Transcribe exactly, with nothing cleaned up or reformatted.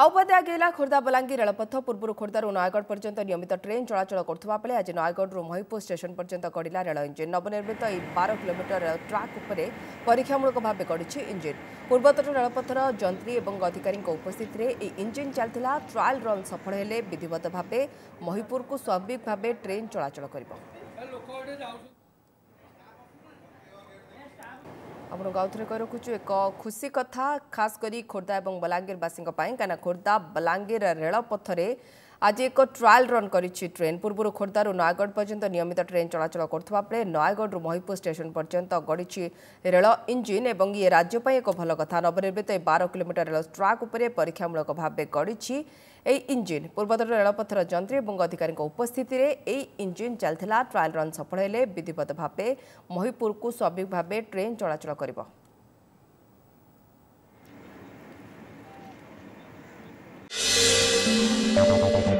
आउबादे गेला खोर्धा बलांगीर रेलपथ पूर्व खोर्धारू नयगढ़ पर्यंत नियमित ट्रेन चलाचल करुवा बेले आज नयगढ़ महीपुर स्टेशन पर्यंत गड़ा रेल इंजिन नवनिर्मित यह बार किलोमीटर ट्राक उपरे परीक्षामूलक भाव गड़ी इंजिन पूर्वतट रेलपथर जंत्री और अधिकारी उपस्थित में इंजिन चली ट्रायल रन सफल हेले विधिवत भाव महीपुर को स्वाभाविक भाव ट्रेन चलाचल कर आपको आउ थे कही रखुचु एक खुशी कथा खास करी खोर्धा और बलांगीरवासी कहीं खोर्धा बलांगीर रेलपथरे आज एक ट्रायल रन कर ट्रेन पूर्व खोर्धारू नयगढ़ पर्यंत नियमित ट्रेन चलाचल करुवा बेले नयगढ़ महीपुर स्टेशन पर्यंत गड़ी रेल इंजिन और ये राज्यपाई एक भल कथा नवनिर्मित बार किलोमीटर रेल ट्राक उपर परीक्षामूलक भाव गड़ी इंजिन पूर्वतर रेलपथर जंत्री और अधिकारी उपस्थित में यह इंजिन चली ट्रायल रन सफल हेले विधिवत भाव महीपुर को स्वाभाविक भाव ट्रेन चलाचल कर Thank you.